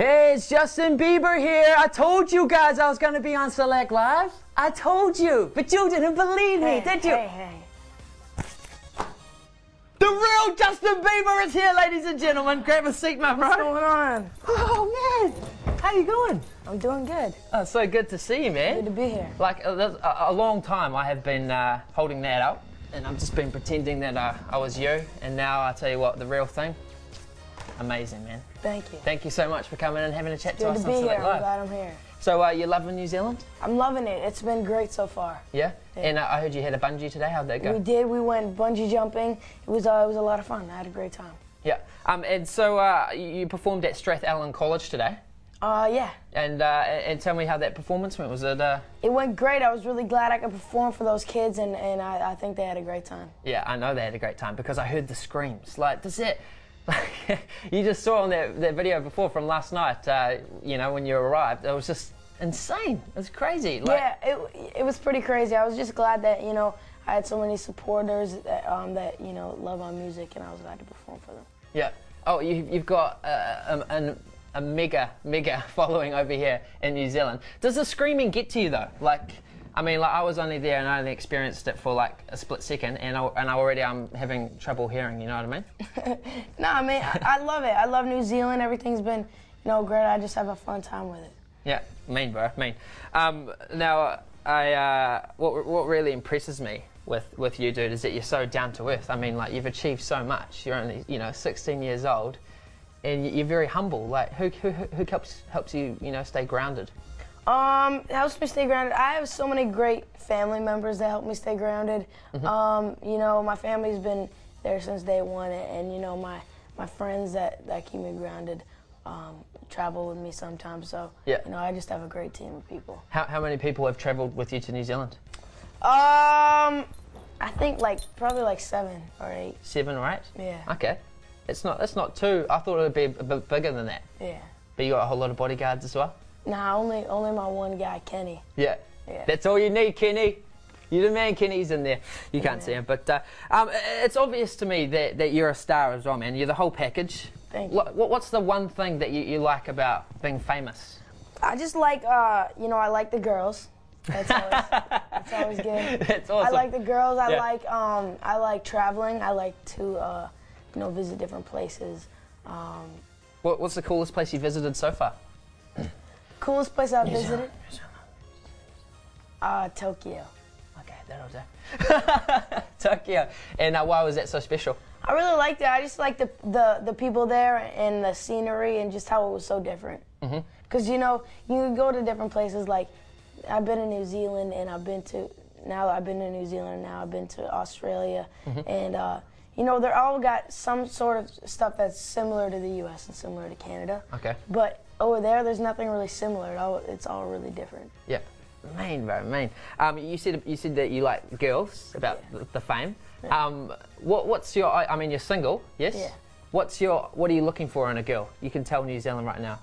Hey, it's Justin Bieber here. I told you guys I was going to be on Select Live. I told you, but you didn't believe me, did you? Hey. The real Justin Bieber is here, ladies and gentlemen. Grab a seat, my brother. What's going on? Oh, man. How you going? I'm doing good. Oh, so good to see you, man. Good to be here. Like, a long time I have been holding that up, and I've just been pretending that I was you, and now I tell you what, the real thing. Amazing, man. Thank you. Thank you so much for coming and having a chat to us on Select Live. I'm glad I'm here. So, you loving New Zealand? I'm loving it. It's been great so far. Yeah? And I heard you had a bungee today. How'd that go? We did. We went bungee jumping. It was a lot of fun. I had a great time. Yeah. And so, you performed at Strathallan College today? Yeah. And tell me how that performance went. Was it It went great. I was really glad I could perform for those kids, and I think they had a great time. Yeah, I know they had a great time because I heard the screams. Like, does it... You just saw on that video before from last night, you know, when you arrived, it was just insane. It was crazy. Like, yeah, it was pretty crazy. I was just glad that, you know, I had so many supporters that, you know, love my music, and I was glad to perform for them. Yeah. Oh, you've got a mega following over here in New Zealand. Does the screaming get to you, though? Like... I mean, like, I was only there and I only experienced it for like a split second, and already I'm having trouble hearing, you know what I mean? No, I mean, I love it. I love New Zealand. Everything's been, you know, great. I just have a fun time with it. Yeah, mean, bro, mean. Now, what really impresses me with you, dude, is that you're so down to earth. I mean, like, you've achieved so much. You're only, you know, 16 years old, and you're very humble. Like, who helps you, you know, stay grounded? Helps me stay grounded. I have so many great family members that help me stay grounded. Mm-hmm. You know, my family's been there since day one, and you know, my friends that keep me grounded travel with me sometimes. So, yeah. You know, I just have a great team of people. How many people have traveled with you to New Zealand? I think like probably like 7 or 8. 7 or 8? Yeah. Okay. It's not too. I thought it would be a bit bigger than that. Yeah. But you got a whole lot of bodyguards as well? Nah, only my one guy, Kenny. Yeah. Yeah. That's all you need, Kenny. You're the man, Kenny's in there. You can't see him, but it's obvious to me that you're a star as well, man. You're the whole package. Thank you. What's the one thing that you like about being famous? I just like, you know, I like the girls. That's always good. That's awesome. I like the girls. I like, I like traveling. I like to, you know, visit different places. What's the coolest place you visited so far? Coolest place I've visited? Tokyo. Okay, that'll do. Tokyo. And why was that so special? I really liked it. I just liked the people there and the scenery and just how it was so different. Mm-hmm. Because, you know, you can go to different places. Like, I've been in New Zealand, and now I've been to Australia. Mm-hmm. And, you know, they're all got some sort of stuff that's similar to the U.S. and similar to Canada. Okay. But... over there, there's nothing really similar. It's all really different. Yeah, mean, bro, mean. You said that you like girls about the fame. Yeah. What's your? I mean, you're single, yes. Yeah. What are you looking for in a girl? You can tell New Zealand right now.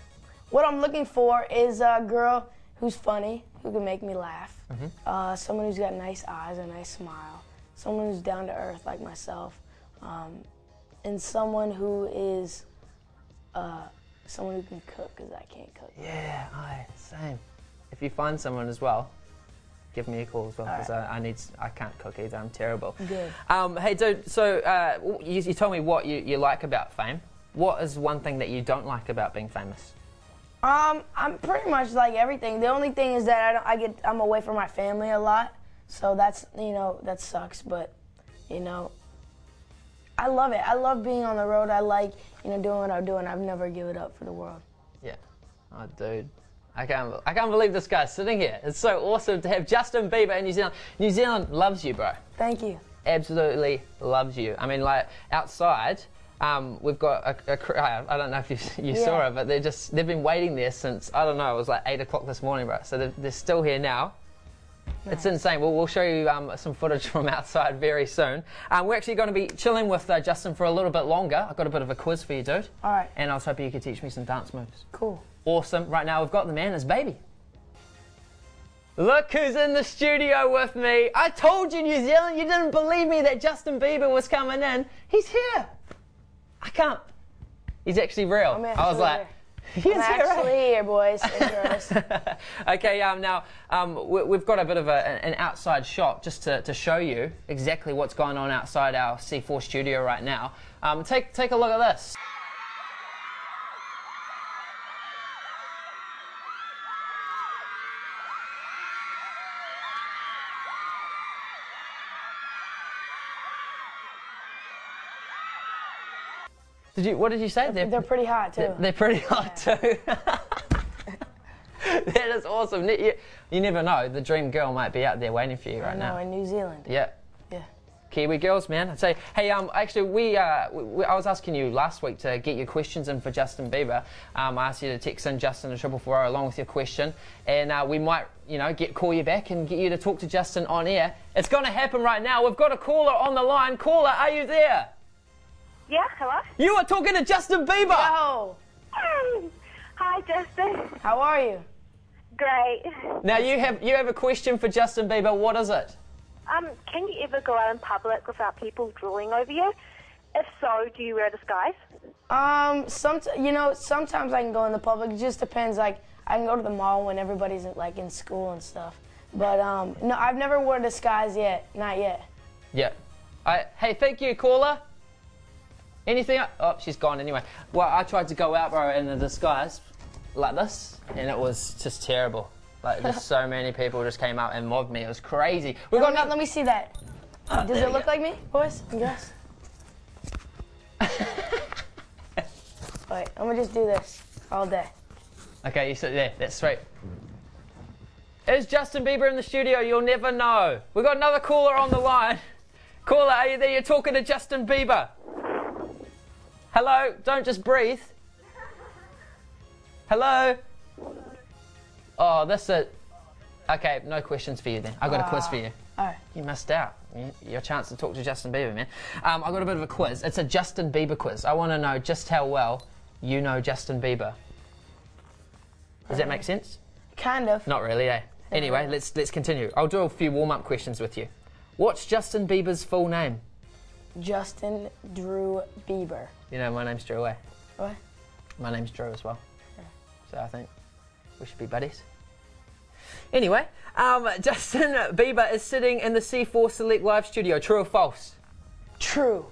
What I'm looking for is a girl who's funny, who can make me laugh. Mm-hmm. Someone who's got nice eyes, a nice smile. Someone who's down to earth like myself, and someone who is. Someone who can cook, because I can't cook. Yeah, same. If you find someone as well, give me a call as well, because right. I can't cook either, I'm terrible. Good. Hey dude, so you told me what you like about fame. What is one thing that you don't like about being famous? I'm pretty much like everything. The only thing is that I'm away from my family a lot, so that's, you know, that sucks, but, you know, I love it. I love being on the road. I like, you know, doing what I'm doing. I've never given it up for the world. Yeah. Oh, dude. I can't believe this guy's sitting here. It's so awesome to have Justin Bieber in New Zealand. New Zealand loves you, bro. Thank you. Absolutely loves you. I mean, like, outside, we've got a crowd. I don't know if you saw it, but they've been waiting there since, I don't know, it was like 8 o'clock this morning, bro. So they're still here now. Nice. It's insane. We'll show you some footage from outside very soon. We're actually going to be chilling with Justin for a little bit longer. I've got a bit of a quiz for you, dude. All right. And I was hoping you could teach me some dance moves. Cool. Awesome. Right now we've got the man, his baby. Look who's in the studio with me. I told you, New Zealand, you didn't believe me that Justin Bieber was coming in. He's here. I can't. He's actually real. I was like, I'm actually here, boys. Okay, now we've got a bit of an outside shot just to show you exactly what's going on outside our C4 studio right now. Take a look at this. What did you say? They're pretty hot too. They're pretty hot too. That is awesome. You never know. The dream girl might be out there waiting for you right now. In New Zealand. Yeah. Yeah. Kiwi girls, man. I'd say, hey, actually, I was asking you last week to get your questions in for Justin Bieber. I asked you to text in Justin to 444 along with your question, and we might, call you back and get you to talk to Justin on air. It's going to happen right now. We've got a caller on the line. Caller, are you there? Yeah, hello? You are talking to Justin Bieber! Yo! Hi, Justin. How are you? Great. Now, you have a question for Justin Bieber. What is it? Can you ever go out in public without people drooling over you? If so, do you wear a disguise? Sometimes I can go in the public. It just depends. Like, I can go to the mall when everybody's, like, in school and stuff. But, no, I've never worn a disguise yet. Not yet. Yeah. Hey, thank you, caller. Anything? Oh, she's gone anyway. Well, I tried to go out, bro, in a disguise like this, and it was just terrible. Like, there's so many people just came out and mobbed me. It was crazy. We got let me see that. Does it look like me, boys? Yes. Alright, I'm gonna just do this all day. Okay, you sit there. That's sweet. Is Justin Bieber in the studio? You'll never know. We got another caller on the line. Caller, are you there? You're talking to Justin Bieber. Hello, don't just breathe. Hello. Oh, that's it. Okay, no questions for you then. I've got a quiz for you. Oh. You missed out. Your chance to talk to Justin Bieber, man. I've got a bit of a quiz. It's a Justin Bieber quiz. I want to know just how well you know Justin Bieber. Does that make sense? Kind of. Not really, eh? Anyway, let's continue. I'll do a few warm-up questions with you. What's Justin Bieber's full name? Justin Drew Bieber. You know, my name's Drew, eh? What? My name's Drew as well. Yeah. So I think we should be buddies. Anyway, Justin Bieber is sitting in the C4 Select Live studio. True or false? True.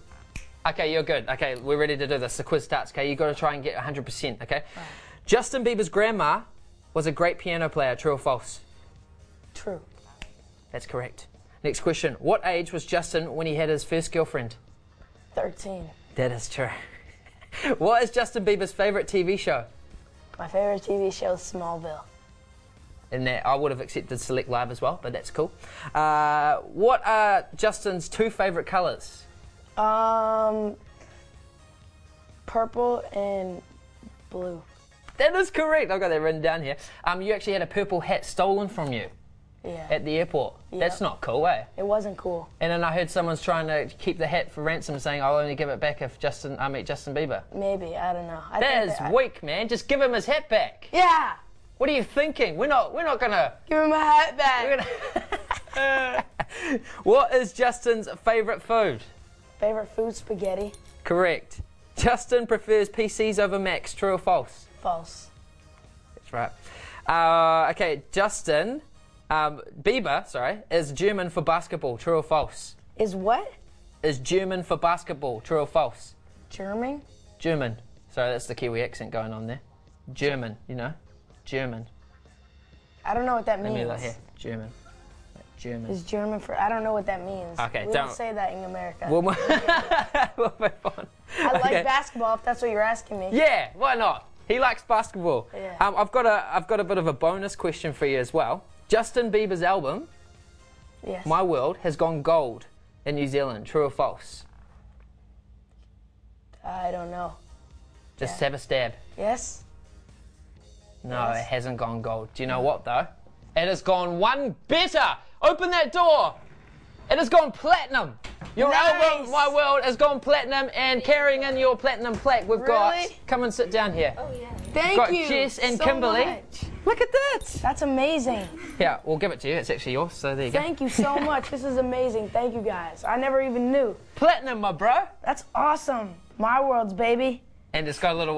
Okay, you're good. Okay, we're ready to do this. The quiz starts, okay? You've got to try and get 100%, okay? Right. Justin Bieber's grandma was a great piano player. True or false? True. That's correct. Next question. What age was Justin when he had his first girlfriend? 13. That is true. What is Justin Bieber's favourite TV show? My favourite TV show is Smallville. And that I would have accepted Select Live as well, but that's cool. What are Justin's two favourite colours? Purple and blue. That is correct. I've got that written down here. You actually had a purple hat stolen from you. Yeah. At the airport. Yep. That's not cool, eh? It wasn't cool. And then I heard someone's trying to keep the hat for ransom, saying I'll only give it back if I meet Justin Bieber. Maybe, I don't know. That is weak, man. Just give him his hat back. Yeah. What are you thinking? We're not gonna give him a hat back. What is Justin's favourite food? Favourite food, spaghetti. Correct. Justin prefers PCs over Macs. True or false? False. That's right. Okay, Justin. Bieber, sorry, is German for basketball. True or false? Is what? Is German for basketball. True or false? German? German. Sorry, that's the Kiwi accent going on there. German, you know? German. I don't know what that means. Let me look here. German. German. Is German for... I don't know what that means. Okay, don't say that in America. We'll move on. I like basketball, if that's what you're asking me. Yeah, why not? He likes basketball. Yeah. I've got a bit of a bonus question for you as well. Justin Bieber's album, yes, My World, has gone gold in New Zealand. True or false? I don't know. Just have a stab. Yes? No, yes. It hasn't gone gold. Do you know what, though? It has gone one better. Open that door. It has gone platinum. Your album, My World, has gone platinum, and carrying in your platinum plaque, we've got... Come and sit down here. Oh, yeah. Thank you. We've got Jess and Kimberly. Much. Look at that! That's amazing. Yeah, we'll give it to you. It's actually yours, so there you go. Thank you so much. This is amazing. Thank you, guys. I never even knew. Platinum, my bro. That's awesome. My World's, baby. And it's got a little...